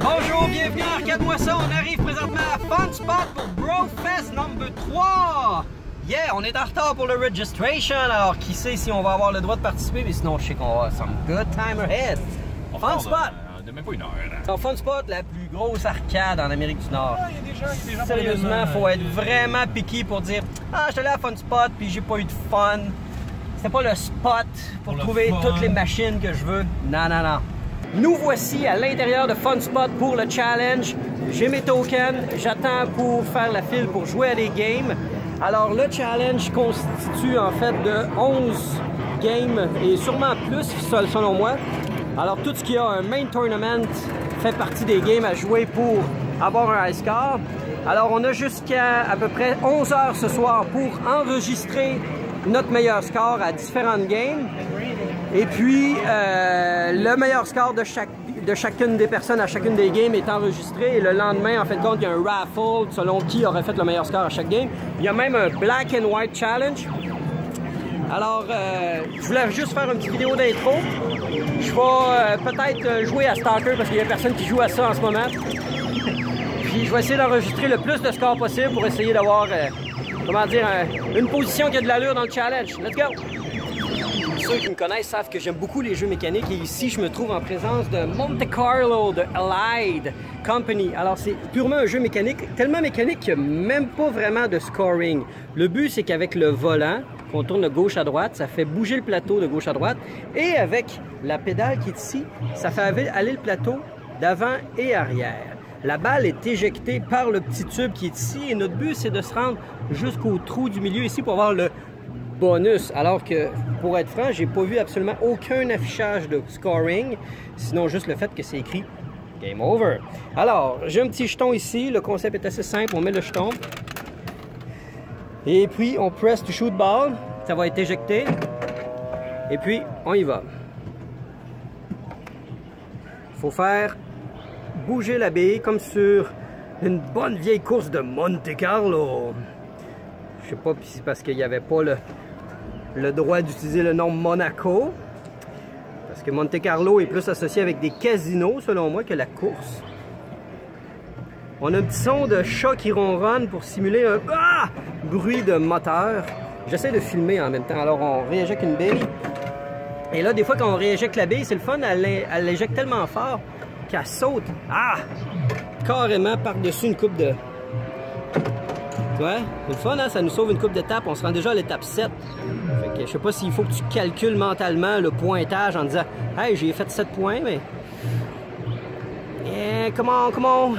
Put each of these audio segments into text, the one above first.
Bonjour, bienvenue à Arcade Moi ça. On arrive présentement à Funspot pour Bro Fest number 3. Yeah, on est en retard pour le registration, alors qui sait si on va avoir le droit de participer, mais sinon je sais qu'on va avoir some good time ahead. Funspot! De même pas une heure. C'est Funspot, la plus grosse arcade en Amérique du Nord. Ah, y a des gens sérieusement, faut être vraiment piqué pour dire « Ah, j'étais allé à Funspot puis j'ai pas eu de fun. » C'était pas le spot pour trouver toutes les machines que je veux. Non, non, non. Nous voici à l'intérieur de Funspot pour le challenge. J'ai mes tokens, j'attends pour faire la file pour jouer à des games. Alors le challenge constitue en fait de 11 games et sûrement plus selon moi. Alors tout ce qui a un main tournament fait partie des games à jouer pour avoir un high score. Alors on a jusqu'à à peu près 11 heures ce soir pour enregistrer notre meilleur score à différentes games. Et puis, le meilleur score de chacune des personnes à chacune des games est enregistré. Et le lendemain, en fait, il y a un raffle selon qui aurait fait le meilleur score à chaque game. Il y a même un black and white challenge. Alors, je voulais juste faire une petite vidéo d'intro. Je vais peut-être jouer à Stalker parce qu'il n'y a personne qui joue à ça en ce moment. Puis, je vais essayer d'enregistrer le plus de scores possible pour essayer d'avoir, comment dire, une position qui a de l'allure dans le challenge. Let's go! Ceux qui me connaissent savent que j'aime beaucoup les jeux mécaniques et ici je me trouve en présence de Monte Carlo de Allied Company. Alors c'est purement un jeu mécanique, tellement mécanique qu'il n'y a même pas vraiment de scoring. Le but c'est qu'avec le volant, qu'on tourne de gauche à droite, ça fait bouger le plateau de gauche à droite et avec la pédale qui est ici, ça fait aller le plateau d'avant et arrière. La balle est éjectée par le petit tube qui est ici et notre but c'est de se rendre jusqu'au trou du milieu ici pour avoir le bonus, alors que pour être franc, j'ai pas vu absolument aucun affichage de scoring, sinon juste le fait que c'est écrit Game Over. Alors, j'ai un petit jeton ici, le concept est assez simple, on met le jeton et puis on press to shoot ball, ça va être éjecté et puis on y va. Faut faire bouger la bille comme sur une bonne vieille course de Monte Carlo. Je sais pas si c'est parce qu'il n'y avait pas le droit d'utiliser le nom Monaco, parce que Monte Carlo est plus associé avec des casinos selon moi que la course. On a un petit son de chat qui ronronne pour simuler un bruit de moteur. J'essaie de filmer en même temps, alors on rééjecte une bille et là des fois quand on rééjecte la bille c'est le fun, elle l'éjecte tellement fort qu'elle saute carrément par-dessus une coupe de... Ouais, c'est le fun, hein? Ça nous sauve une couple d'étapes. On se rend déjà à l'étape 7. Fait que, je sais pas s'il faut que tu calcules mentalement le pointage en disant « Hey, j'ai fait 7 points, mais... Yeah, come on! »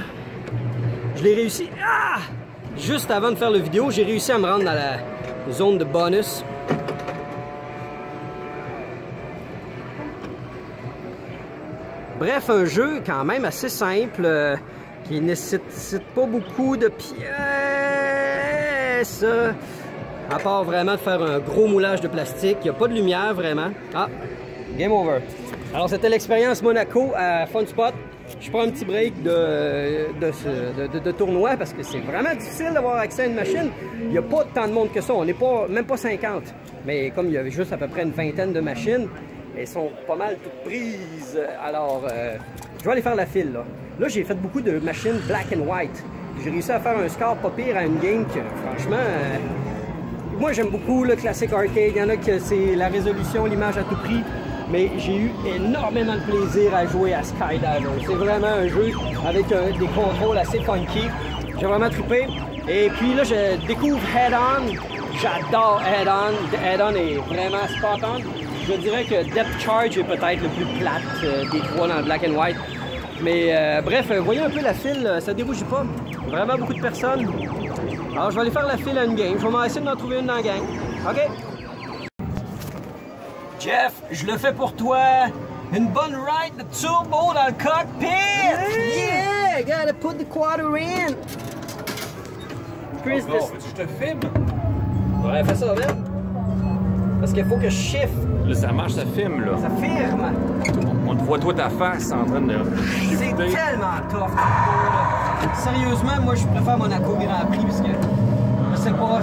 Je l'ai réussi. Juste avant de faire la vidéo, j'ai réussi à me rendre dans la zone de bonus. Bref, un jeu quand même assez simple qui ne nécessite pas beaucoup de pièces. À part vraiment de faire un gros moulage de plastique, il n'y a pas de lumière vraiment. Game over. Alors c'était l'expérience Monaco à Funspot. Je prends un petit break de tournoi parce que c'est vraiment difficile d'avoir accès à une machine. Il n'y a pas tant de monde que ça, on n'est pas, même pas 50. Mais comme il y avait juste à peu près une vingtaine de machines, elles sont pas mal toutes prises. Alors je vais aller faire la file là. Là j'ai fait beaucoup de machines black and white. J'ai réussi à faire un score pas pire à une game que, franchement, moi j'aime beaucoup le classique arcade. Il y en a que c'est la résolution, l'image à tout prix, mais j'ai eu énormément de plaisir à jouer à Skydiver. C'est vraiment un jeu avec des contrôles assez funky. J'ai vraiment trippé. Et puis là, je découvre Head-On. J'adore Head-On. Head-On est vraiment spot on. Je dirais que Depth Charge est peut-être le plus plate des trois dans Black and White. Mais bref, voyez un peu la file, ça débouche pas. Vraiment beaucoup de personnes. Alors je vais aller faire la file à une game. Je vais essayer d'en trouver une dans la gang. OK? Jeff, je le fais pour toi. Une bonne ride de turbo dans le cockpit! Yeah! Gotta put the quarter in! Chris, je te filme? Ouais, fais ça, même. Parce qu'il faut que je chiffre. Là, ça marche, ça filme, là. Ça firme! On te voit toi ta face en train de... C'est tellement tough! Sérieusement, moi je préfère Monaco Grand Prix parce que je sais pas,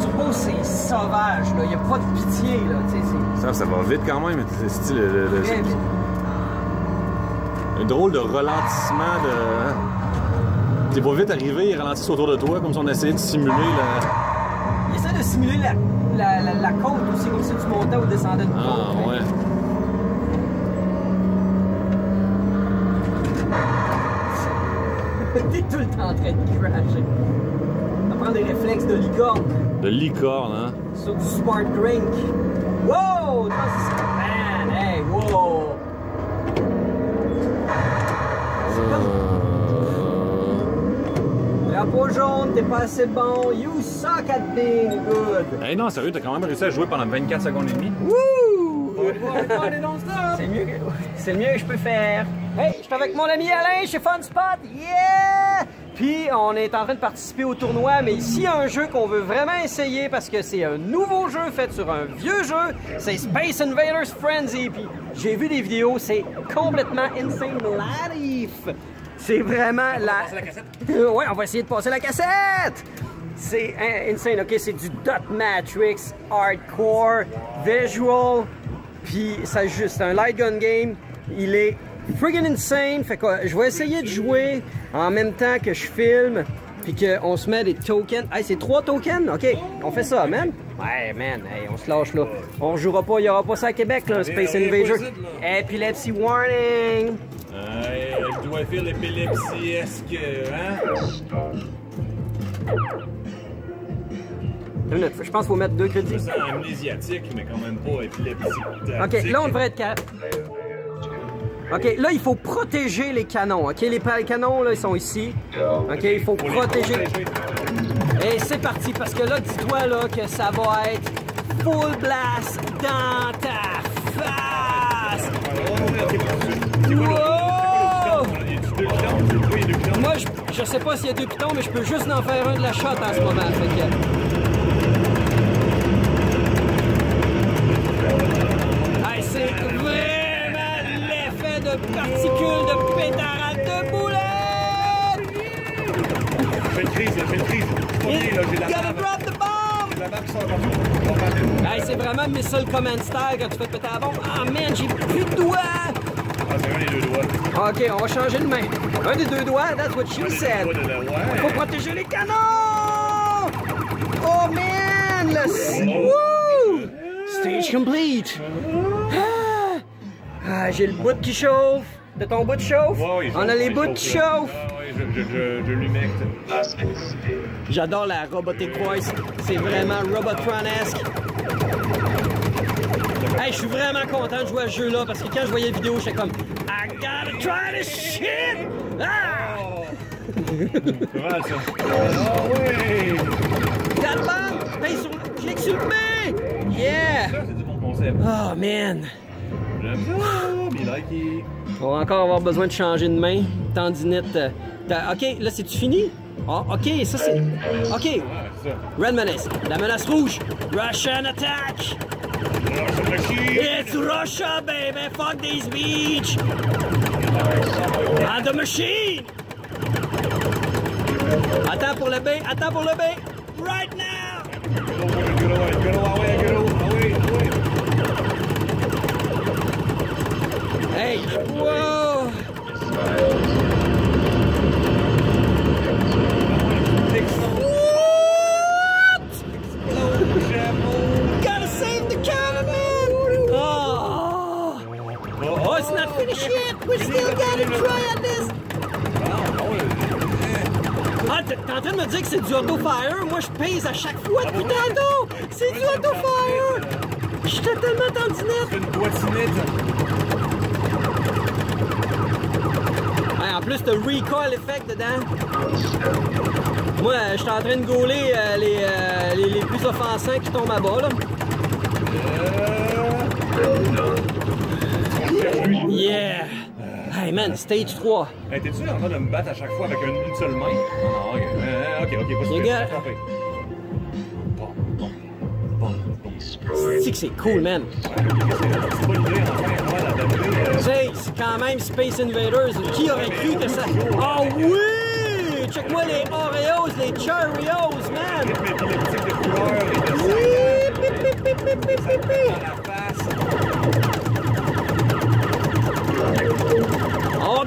Turbo c'est sauvage, il n'y a pas de pitié là, tu sais. Ça va vite quand même, c'est style. un drôle de ralentissement de... T'es pas vite arrivé, ils ralentissent autour de toi, comme si on essayait de simuler la... Ils essaient de simuler la côte aussi, comme si tu montais ou descendais de côte. Ah, ouais. T'es tout le temps en train de crasher. Ça prend des réflexes de licorne. De licorne, hein? Sur du smart drink. Wow! Man, hey, wow! Drapeau jaune, t'es pas assez bon. You suck at being good. Hey, non, sérieux, t'as quand même réussi à jouer pendant 24 secondes et demie. Wouh! C'est mieux, c'est le mieux que je peux faire. Hey, je suis avec mon ami Alain chez Funspot. Yeah! Puis on est en train de participer au tournoi, mais ici il y a un jeu qu'on veut vraiment essayer parce que c'est un nouveau jeu fait sur un vieux jeu, c'est Space Invaders Frenzy. Puis j'ai vu des vidéos, c'est complètement insane life. C'est vraiment la... On va passer la cassette? Ouais, on va essayer de passer la cassette! C'est insane, ok? C'est du Dot Matrix, hardcore, visual, puis ça juste, c'est un light gun game, il est... friggin' insane, fait que je vais essayer de jouer en même temps que je filme puis qu'on se met des tokens. Hey, c'est 3 tokens? Ok, on fait ça, man. Ouais, man, hey, on se lâche là. On jouera pas, il n'y aura pas ça à Québec, là, Space Invader. Epilepsy warning! Je dois faire l'épilepsie, est-ce que, hein? Je pense qu'il faut mettre 2 crédits. C'est amnésiatique, mais quand même pas épilepsie. Ok, là, on devrait être capable. OK, là, il faut protéger les canons, OK? Les canons, là, ils sont ici. OK, il faut protéger. Et c'est parti, parce que là, dis-toi, là, que ça va être full blast dans ta face! Wow! Moi, je sais pas s'il y a 2 pitons, mais je peux juste en faire un de la shot en ce moment, fait que... Hey, c'est vrai! De particules de pétarade de boulettes! J'ai une crise. Gotta drop the bomb! Hey, c'est vraiment missile command style quand tu fais péter la bombe. Ah, oh, man, j'ai plus de doigts! Ah, c'est un des 2 doigts. Ok, on va changer de main. Un des 2 doigts, that's what you said. Faut protéger les canons! Oh, man! Woo! Stage complete! Ah, j'ai le bout qui chauffe. De ton bout de chauffe? Ouais, on a les bouts qui chauffent. Je l'humecte. J'adore la robotique-wise. C'est vraiment Robotron-esque. Hey, je suis vraiment content de jouer à ce jeu-là parce que quand je voyais la vidéo, j'étais comme I gotta try this shit! Ah! Oh. C'est mal ça. Oh oui! T'as le bon? Hey, je l'ai exulté! Yeah! Ça, c'est du bon concept. Oh man! On va encore avoir besoin de changer de main. Tendinite. Ok, là c'est-tu fini? Ah, oh, ok, ça c'est... Ok. Red menace. La menace rouge. Russian attack. It's Russia, baby. Fuck this beach. And the machine. Attends pour le B. Right now. Hey! Wow! What? Gotta save the cannon! Oh! Oh, it's not finished yet! We still gotta try at this! Ah, t'es en train de me dire que c'est du auto-fire? Moi, je pèse à chaque fois depuis tantôt! C'est du auto-fire! J'étais tellement tendinette! C'est une boîtinette! En plus, t'as recoil effect dedans. Moi, je suis en train de gauler les plus offensants qui tombent à bas, là. Yeah! Hey man, stage 3. Hey, t'es-tu en train de me battre à chaque fois avec une seule main? Ah, ok, ok, pas sûr. Regarde. C'est que c'est cool, man. C'est quand même Space Invaders. Qui aurait cru que ça... Oh oui! Check-moi les Oreos, les Cheerios, man! Oui! Pip, pip, pip, pip, pip. On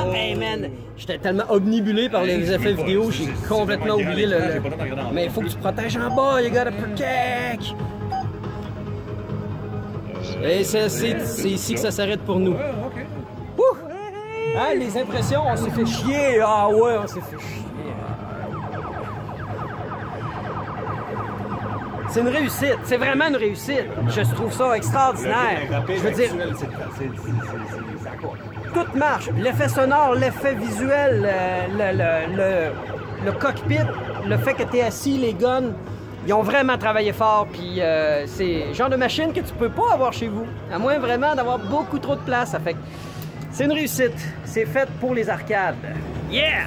tellement, hey man, j'étais tellement omnibulé par les effets vidéo, j'ai complètement oublié le... Mais il faut que tu protèges en bas, you gotta protect! Et c'est ici que ça s'arrête pour nous. Ouh! Ah, les impressions, on s'est fait chier! Ah ouais, on s'est fait chier! C'est une réussite, c'est vraiment une réussite. Je trouve ça extraordinaire. Je veux dire, tout marche. L'effet sonore, l'effet visuel, le cockpit, le fait que tu es assis, les guns, ils ont vraiment travaillé fort. Puis c'est le genre de machine que tu peux pas avoir chez vous, à moins vraiment d'avoir beaucoup trop de place. Ça fait que c'est une réussite. C'est fait pour les arcades. Yeah!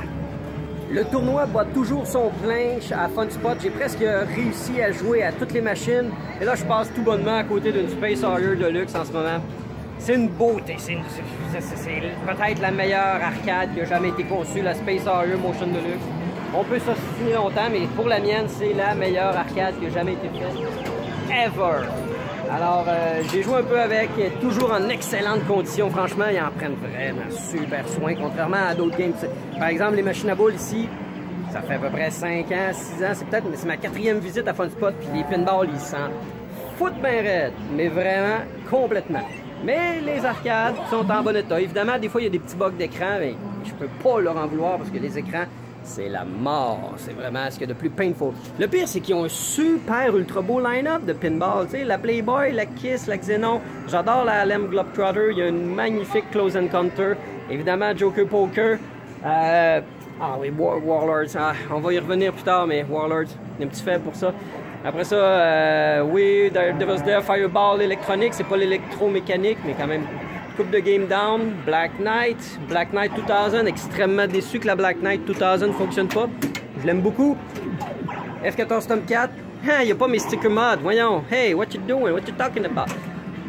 Le tournoi bat toujours son plein à Funspot. J'ai presque réussi à jouer à toutes les machines. Et là, je passe tout bonnement à côté d'une Space Harrier Deluxe en ce moment. C'est une beauté. C'est peut-être la meilleure arcade qui a jamais été conçue, la Space Harrier Motion Deluxe. On peut s'associer longtemps, mais pour la mienne, c'est la meilleure arcade qui a jamais été faite. Ever! Alors, j'ai joué un peu avec, toujours en excellente condition. Franchement, ils en prennent vraiment super soin, contrairement à d'autres games. Par exemple, les machines à boules ici, ça fait à peu près 5 ans, 6 ans, c'est peut-être, mais c'est ma 4e visite à Funspot, puis les pinballs, ils s'en foutent bien raide, mais vraiment, complètement. Mais les arcades sont en bon état. Évidemment, des fois, il y a des petits bugs d'écran, mais je peux pas leur en vouloir, parce que les écrans... c'est la mort, c'est vraiment ce qu'il y a de plus painful. Le pire, c'est qu'ils ont un super ultra beau line-up de pinball, tu sais, la Playboy, la Kiss, la Xenon, j'adore la L.M. Globetrotter, il y a une magnifique Close Encounter, évidemment Joker Poker, ah oui, Warlords, ah, on va y revenir plus tard, mais Warlords, un petit faible pour ça. Après ça, oui, Devil's Dare, Fireball, électronique, c'est pas l'électromécanique, mais quand même... Coupe de Game Down, Black Knight 2000, extrêmement déçu que la Black Knight 2000 ne fonctionne pas. Je l'aime beaucoup. F-14 Tomcat, il n'y a pas mes sticker mods, voyons. Hey, what you doing? What you talking about?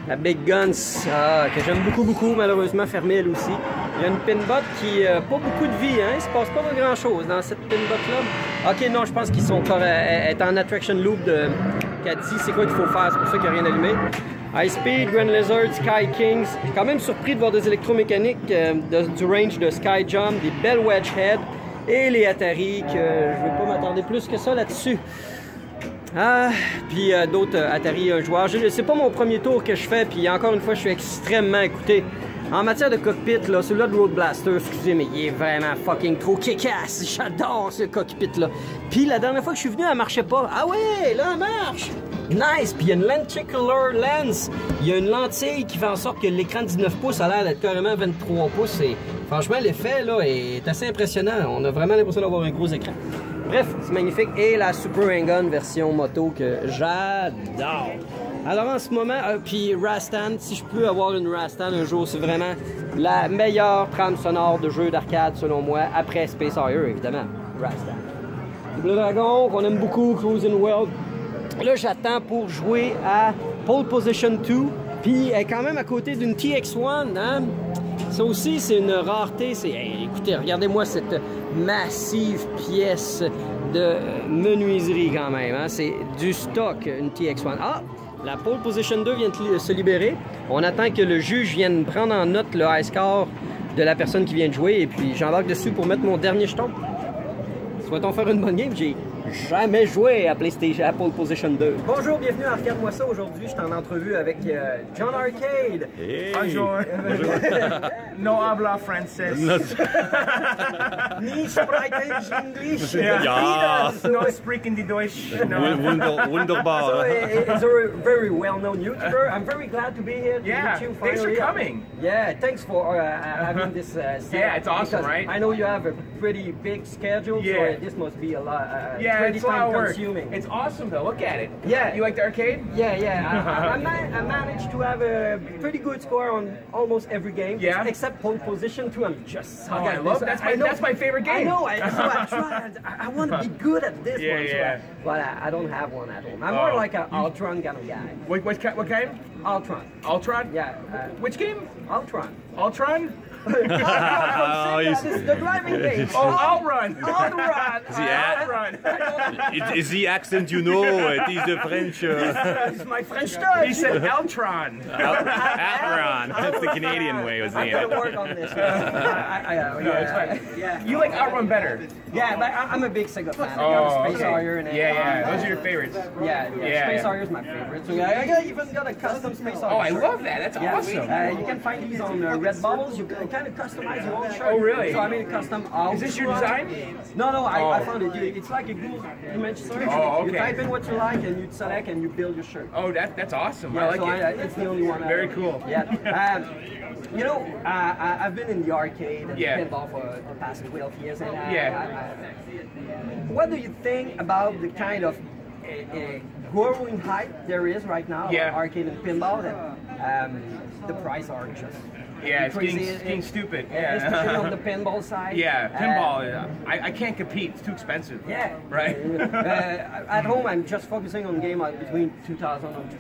La Big Guns, que j'aime beaucoup, malheureusement fermée elle aussi. Il y a une pinbot qui n'a pas beaucoup de vie, hein? Il ne se passe pas grand-chose dans cette pinbot-là. Ok, non, je pense qu'ils sont encore en attraction loop de Cathy. C'est quoi qu'il faut faire? C'est pour ça qu'il n'y a rien allumé. High Speed, Grand Lizard, Sky Kings. Je suis quand même surpris de voir des électromécaniques du range de Sky Jump, des belles Wedge Head et les Atari, que je ne vais pas m'attarder plus que ça là-dessus. Ah, puis d'autres Atari joueurs. C'est pas mon premier tour que je fais, puis encore une fois, je suis extrêmement écouté. En matière de cockpit, là, celui-là de Road Blaster, excusez, mais il est vraiment fucking trop kick-ass. J'adore ce cockpit-là. Puis la dernière fois que je suis venu, elle marchait pas. Ah ouais, là, elle marche! Nice! Puis il y a une lenticular lens. Il y a une lentille qui fait en sorte que l'écran de 19 pouces a l'air d'être carrément 23 pouces. Et franchement, l'effet là est assez impressionnant. On a vraiment l'impression d'avoir un gros écran. Bref, c'est magnifique. Et la Super Hang-On version moto que j'adore. Alors en ce moment, puis Rastan, si je peux avoir une Rastan un jour, c'est vraiment la meilleure trame sonore de jeu d'arcade selon moi, après Space Harrier évidemment. Rastan. Double Dragon, qu'on aime beaucoup, Cruising World. Là, j'attends pour jouer à Pole Position 2, puis elle est quand même à côté d'une TX-1. Hein? Ça aussi, c'est une rareté. Hey, écoutez, regardez-moi cette massive pièce de menuiserie quand même. Hein? C'est du stock, une TX-1. Ah, la Pole Position 2 vient de se libérer. On attend que le juge vienne prendre en note le high score de la personne qui vient de jouer, et puis j'embarque dessus pour mettre mon dernier jeton. Souhaitons faire une bonne game, j'ai jamais joué à Pole Position 2. Bonjour, bienvenue à Arcade Moi ça. Aujourd'hui, je suis en entrevue avec John Arcade. Hey. Bonjour. No habla francés. Ni sprechen English. Yeah. No speaking the Deutsch. No. Wunderbar. So, it's a very well-known YouTuber. I'm very glad to be here. Yeah. Meet you finally. Thanks for coming. Yeah. Thanks for having this. Yeah, it's awesome, right? I know you have a pretty big schedule. Yeah. So this must be a lot. Yeah, it's a lot of work. It's awesome though. Look at it. Yeah, you like the arcade? Yeah, yeah. I managed to have a pretty good score on almost every game. Yeah. Except Pole Position 2. I'm just. Oh, I love that's my favorite game. I know. I want to be good at this one. Yeah. So but I don't have one at home. I'm more like an Outrun kind of guy. What kind? Outrun. Yeah. Which game? Outrun. It's the climbing game. Oh, Outrun! Outrun! It's the accent, you know. It is the French. It's my French touch. He said Outrun. Outrun. That's the Canadian way of saying it. I'm going to work on this. You like Outrun better. Yeah, but I'm a big Sega fan. Space Harrier and those are your favorites. Yeah, Space Harrier is my favorite. So I even got a custom Space Harrier. Oh, I love that. That's awesome. You can find these on Redbubble. You can kind of customize your own shirt. Oh, really? So I made a custom out. Is this your design? No, no, I found it. It's like a Google image. Oh, okay. You type in what you like and you select and you build your shirt. Oh, that's awesome. Yeah, I like it. It's the only one. Very cool. Yeah. You know, I've been in the arcade and pinball for the past 12 years. And what do you think about the kind of growing hype there is right now about arcade and pinball? That the prices are just it's getting stupid. Yeah. Especially on the pinball side. Yeah, pinball, I can't compete. It's too expensive. Yeah. Right? At home, I'm just focusing on game between $2,000 and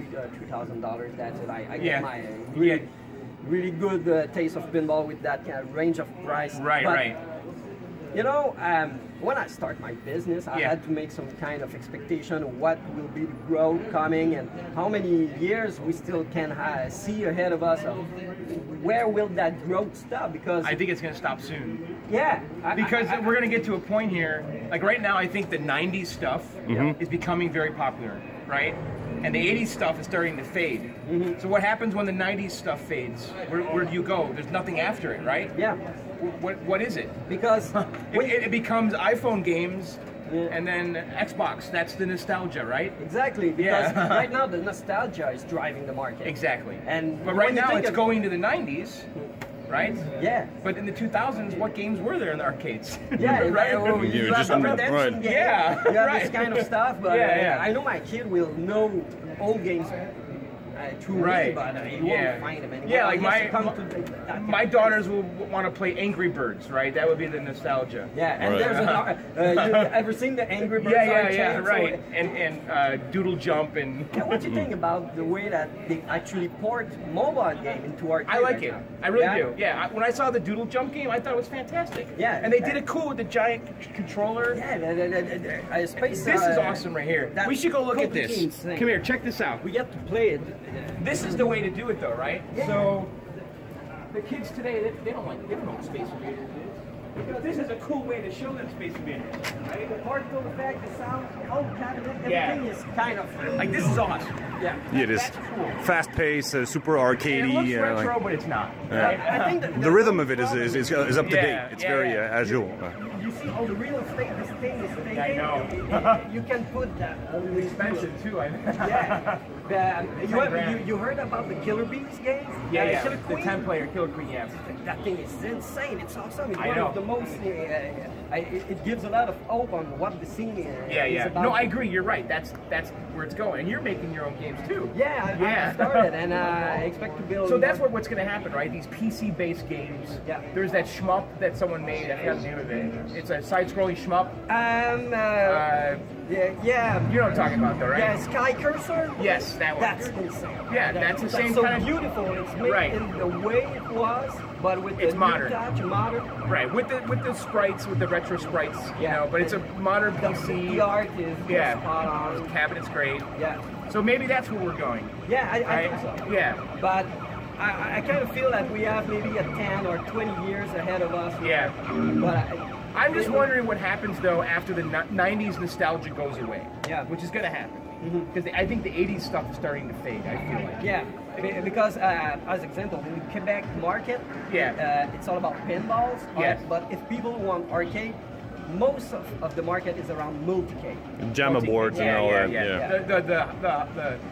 $3,000. That's it. I get my... really good taste of pinball with that kind of range of price. Right, but, you know, when I start my business, I had to make some kind of expectation of what will be the growth coming and how many years we still can see ahead of us. Where will that growth stop? Because I think it's going to stop soon. Yeah. Because we're going to get to a point here. Like right now, I think the 90s stuff is becoming very popular, right? And the 80s stuff is starting to fade. So what happens when the 90s stuff fades? Where do you go? There's nothing after it, right? Yeah. What is it? Because it becomes iPhone games and then Xbox. That's the nostalgia, right? Exactly. Because right now the nostalgia is driving the market. Exactly. And but right now it's going to the 90s. Right? Yeah. But in the 2000s, what games were there in the arcades? Yeah, right. Well, you just redemption game. Yeah, you have this kind of stuff. But I know my kid will know old games too easy, but you won't find them anymore. Yeah, like my daughters will want to play Angry Birds, right? That would be the nostalgia. Yeah, and there's you've ever seen the Angry Birds? Right. And Doodle Jump and. Yeah, what do you think about the way that they actually port mobile game into arcade? I like it. I really do. Yeah, when I saw the Doodle Jump game, I thought it was fantastic. Yeah, and they did it cool with the giant controller. Yeah, space. This is awesome right here. We should go look at this. Come here, check this out. We have to play it. This is the way to do it, though, right? Yeah. So the kids today, they don't know what Space Invaders is. Because this is a cool way to show them Space Invaders, right? The particle effect, the sound, the whole cabinet, everything is kind of like this is awesome. Yeah, it is. Cool. Fast-paced, super arcadey. It looks retro, but it's not. Right? I think the rhythm of it is up to date. It's very agile. You see all the real estate this thing is taking. I know. You can put that on the expansion too. You heard about the Killer Bees games? Yeah. The 10-player Killer Queen. Yeah. That thing is insane. It's awesome. It's one of the most. It gives a lot of hope on what the scene is. About. No, I agree. You're right. That's where it's going. And you're making your own games too. I started, and I expect to build. So that's what's going to happen, right? These PC-based games. Yeah. There's that shmup that someone made. I forgot the name of it. It's a side-scrolling shmup. You know what I'm talking about, though, right? Yeah, Sky Cursor. Yes, that one. That's insane. Yeah, that's the same kind of beautiful. It's made in the way it was, but with the modern touch, modern. Right, with the sprites, with the retro sprites, you know. But it's a modern PC. The art is spot on. The cabinet's great. Yeah. So maybe that's where we're going. Yeah, I think so. Yeah. But I kind of feel that we have maybe a 10 or 20 years ahead of us. Yeah. But I'm just wondering what happens, though, after the 90s nostalgia goes away. Yeah. Which is going to happen. Because I think the 80s stuff is starting to fade, I feel like. Yeah, because, as an example, in the Quebec market, it's all about pinballs. But if people want arcade, most of the market is around multi-cade. Jamma boards and all that. Yeah.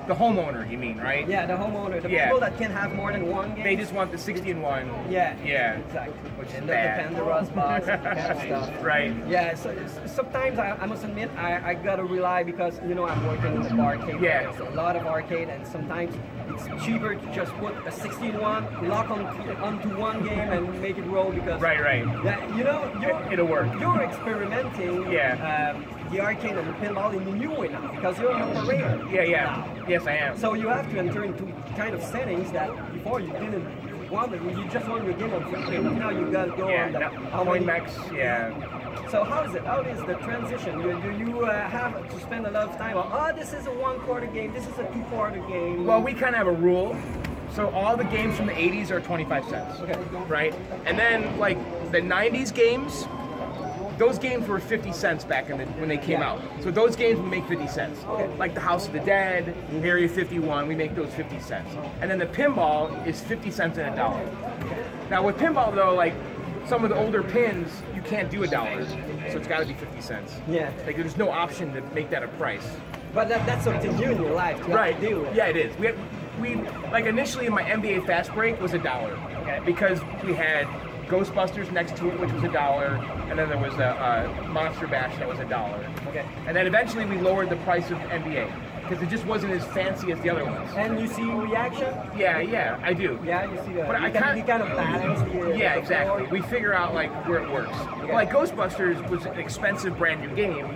The homeowner, you mean, right? Yeah, the homeowner. The people that can have more than one game. They just want the 60 in 1. Yeah. Yeah. Exactly. Which is bad. The Pandora's box and that kind of stuff. Right. Yeah. So sometimes I must admit I gotta rely because you know I'm working in the arcade. Yeah. There's a lot of arcade and sometimes it's cheaper to just put a 60 in 1 lock onto one game and make it roll because. Right. Yeah. You know. It'll work. You're experimenting the arcade and the pinball in a new way now because you're an operator. Yes, I am. So you have to enter into kind of settings that before you didn't. one, but when you just won your game on something, now you gotta go on the point max. Yeah. So how is it? How is the transition? Do you have to spend a lot of time on, oh, this is a one-quarter game, this is a two-quarter game? Well, we kind of have a rule. So all the games from the 80s are 25 cents, okay, right? And then like the 90s games, those games were 50 cents back in the, when they came out. So those games we make 50 cents. Okay. Like the House of the Dead, Area 51, we make those 50 cents. And then the pinball is 50 cents and $1. Now with pinball though, like some of the older pins, you can't do $1. So it's gotta be 50 cents. Yeah. Like there's no option to make that a price. But that's something new in your life to do with. Yeah, it is. We like initially my NBA fast break was $1, okay, because we had Ghostbusters next to it, which was $1, and then there was a Monster Bash that was $1. Okay, and then eventually we lowered the price of NBA because it just wasn't as fancy as the other ones. And you see reaction? Yeah, yeah, I do. Yeah, you see that. But you kind of balance the, yeah, exactly. We figure out like where it works. Okay. Well, like Ghostbusters was an expensive brand new game.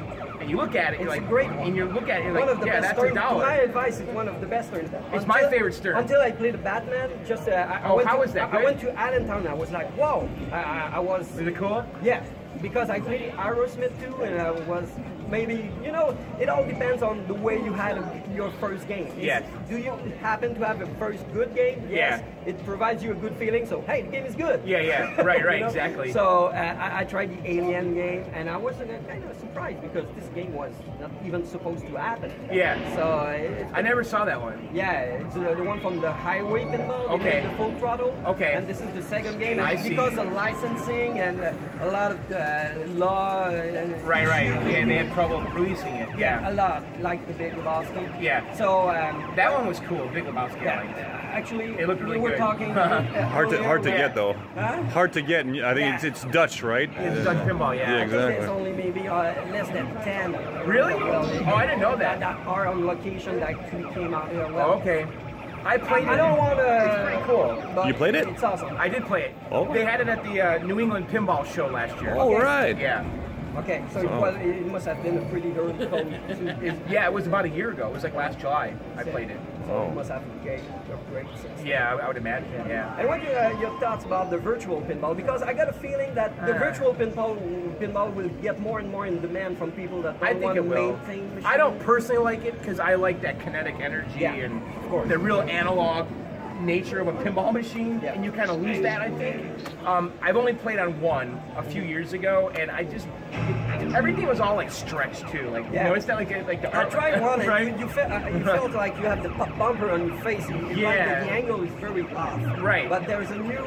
You look at it, you're like, great. And you look at it, you're like, yeah, that's $1. My advice is one of the best turns. It's my favorite turn. Until I played the Batman, just I went to Allentown. I was like, whoa. I was. Is it cool? Yeah, because I played Aerosmith too, and I was maybe, you know, it all depends on the way you had your first game. Yes. Do you happen to have a first good game? Yes. Yeah. It provides you a good feeling, so hey, the game is good. Yeah, yeah, right, right, you know? Exactly. So I tried the Alien game, and I was kind of surprised because this game was not even supposed to happen. Yeah. So I never saw that one. Yeah, it's the one from the Highway Pinball. Okay. The Full Throttle. Okay. And this is the second game. I see. Because of licensing and a lot of law. Right, right. Yeah, they had trouble releasing it. Yeah, a lot, like the Big Lebowski. Yeah. So that one was cool, Big Lebowski. Yeah. Actually, it looked really good. Talking hard to get though. Huh? Hard to get. I think it's Dutch, right? It's Dutch pinball. Yeah. Yeah, exactly. I think it's only maybe less than 10. Really? Oh, I didn't know that. That are on location that came out here. Well, oh, okay. I played it. I don't want to. It's pretty cool. But you played it? It's awesome. I did play it. Oh. They had it at the New England Pinball Show last year. Oh, okay. Right. Yeah. Okay, so it must have been a pretty early cold. Yeah, it was about a year ago. It was like last July I played it. So it must have been great success. Yeah, I would imagine, yeah. And what are your thoughts about the virtual pinball? Because I got a feeling that the virtual pinball will get more and more in demand from people that don't want to maintain machines. I don't personally like it because I like that kinetic energy and the real analog nature of a pinball machine, and you kind of lose that, I think. I've only played on one a few years ago, and I just, everything was all like stretched too. Like, you know, it's not like the art. I tried one, and you felt like you have the bumper on your face, and you the angle is very off. Right. But there's a new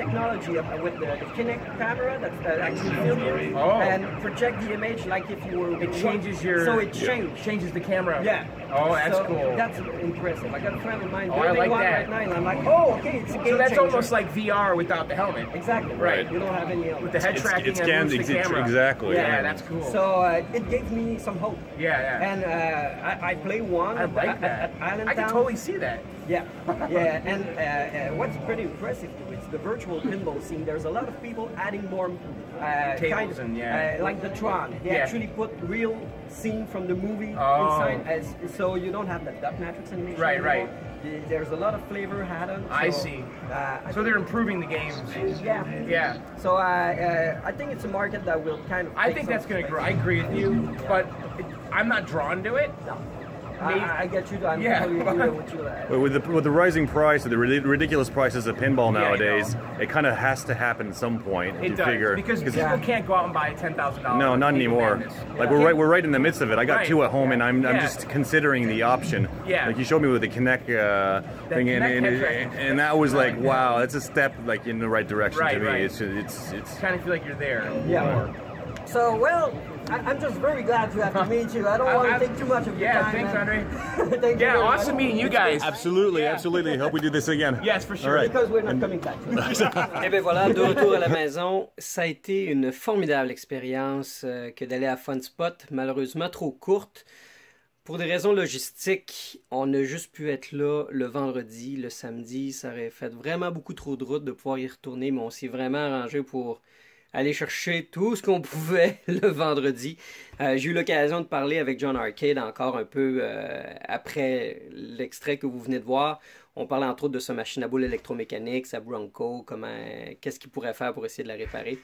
technology with the Kinect camera that actually films you and project the image like if you were. It changes your. So it changes the camera. Yeah. Oh, that's cool. That's impressive. I got a friend of mine doing one right now, and I'm like, oh, okay, it's a game changer. So that's almost like VR without the helmet. Exactly. Right. You don't have any helmet. With the head tracking and the camera. Exactly. Yeah, that's cool. So it gave me some hope. Yeah, yeah. And I play one. I like that. I can totally see that. Yeah, yeah. And what's pretty impressive too is the virtual pinball scene. There's a lot of people adding more tables and like the Tron. They actually put real scene from the movie inside, so you don't have that Matrix animation. Right, anymore. Right. There's a lot of flavor added. So, I see. So they're improving the games. Yeah. Yeah. So I think it's a market that will kind of. I think that's going to grow. I agree with you, but I'm not drawn to it. No. I get you. I'm totally agree with you. With the rising price, the ridiculous prices of pinball nowadays, it kind of has to happen at some point. It does, because people can't go out and buy a $10,000. No, not anymore. Like we're right in the midst of it. I got two at home, and I'm just considering the option. Yeah. Like you showed me with the Kinect thing, and that was like, wow, that's a step like in the right direction to me. Right. It's kind of feel like you're there. Yeah. So I'm just very glad to have to meet you. I don't want to take too much of your time. Thanks, Andre. Thank you. Awesome meeting you guys. Absolutely, absolutely. Hope we do this again. Yes, for sure. Because we're not coming back. Et bien voilà, de retour à la maison. Ça a été une formidable expérience que d'aller à Funspot, malheureusement trop courte. Pour des raisons logistiques, on a juste pu être là le vendredi, le samedi. Ça aurait fait vraiment beaucoup trop de route de pouvoir y retourner, mais on s'est vraiment arrangé pour aller chercher tout ce qu'on pouvait le vendredi. J'ai eu l'occasion de parler avec John Arcade encore un peu après l'extrait que vous venez de voir. On parle entre autres de sa machine à boules électromécanique, sa Bronco, qu'est-ce qu'il pourrait faire pour essayer de la réparer.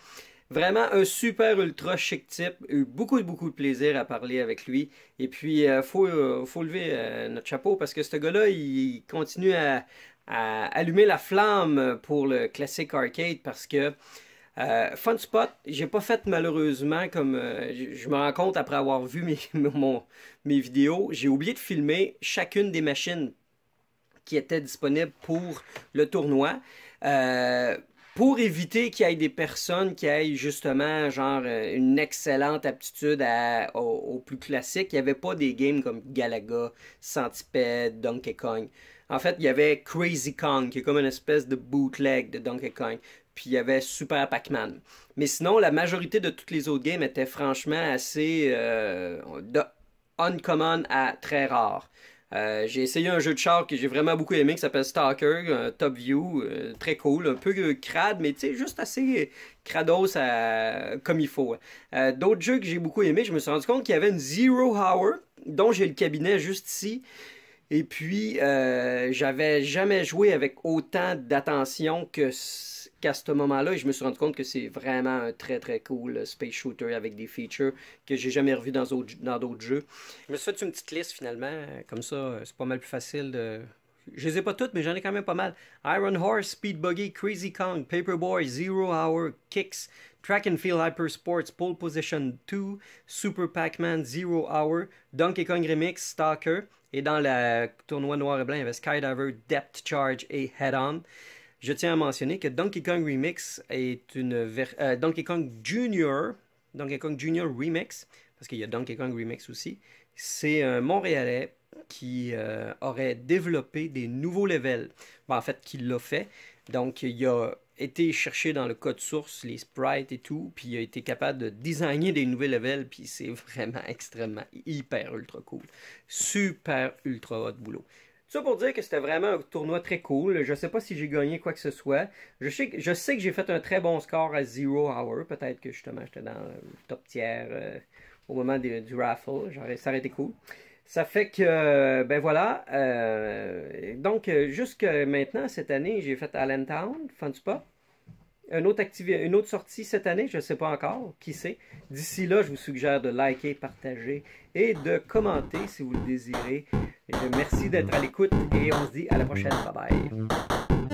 Vraiment un super ultra chic type, eu beaucoup de plaisir à parler avec lui. Et puis il faut lever notre chapeau parce que ce gars-là, il continue à allumer la flamme pour le classique arcade parce que Funspot, j'ai pas fait malheureusement comme je me rends compte après avoir vu mes vidéos, j'ai oublié de filmer chacune des machines qui étaient disponibles pour le tournoi. Pour éviter qu'il y ait des personnes qui aient justement genre une excellente aptitude au plus classique, il n'y avait pas des games comme Galaga, Centipede, Donkey Kong. En fait, il y avait Crazy Kong, qui est comme une espèce de bootleg de Donkey Kong. Puis il y avait Super Pac-Man. Mais sinon, la majorité de toutes les autres games étaient franchement assez de uncommon à très rare. J'ai essayé un jeu de char que j'ai vraiment beaucoup aimé qui s'appelle Stalker, Top View, très cool, un peu crade, mais tu sais, juste assez crados comme il faut. D'autres jeux que j'ai beaucoup aimé, je me suis rendu compte qu'il y avait une Zero Hour, dont j'ai le cabinet juste ici. Et puis, j'avais jamais joué avec autant d'attention qu'à ce moment-là. Et je me suis rendu compte que c'est vraiment un très cool space shooter avec des features que j'ai jamais revu dans d'autres jeux. Je me suis fait une petite liste finalement. Comme ça, c'est pas mal plus facile de... Je les ai pas toutes, mais j'en ai quand même pas mal. Iron Horse, Speed Buggy, Crazy Kong, Paperboy, Zero Hour, Kicks, Track and Field Hyper Sports, Pole Position 2, Super Pac-Man, Zero Hour, Donkey Kong Remix, Stalker... Et dans le tournoi noir et blanc, il y avait Skydiver, Depth Charge et Head-On. Je tiens à mentionner que Donkey Kong Remix est Donkey Kong Junior Remix, parce qu'il y a Donkey Kong Remix aussi. C'est un Montréalais qui aurait développé des nouveaux levels. Bon, en fait, qui l'a fait. Donc, il a été cherché dans le code source, les sprites et tout, puis il a été capable de designer des nouveaux levels, puis c'est vraiment extrêmement hyper ultra cool. Super ultra hot boulot. Ça pour dire que c'était vraiment un tournoi très cool. Je sais pas si j'ai gagné quoi que ce soit. Je sais que j'ai fait un très bon score à Zero Hour. Peut-être que justement j'étais dans le top tiers au moment du raffle. Ça aurait été cool. Ça fait que, ben voilà, donc jusque maintenant, cette année, j'ai fait Allentown, Funspot. Une autre sortie cette année, je ne sais pas encore, qui sait. D'ici là, je vous suggère de liker, partager et de commenter si vous le désirez. Merci d'être à l'écoute et on se dit à la prochaine, bye bye.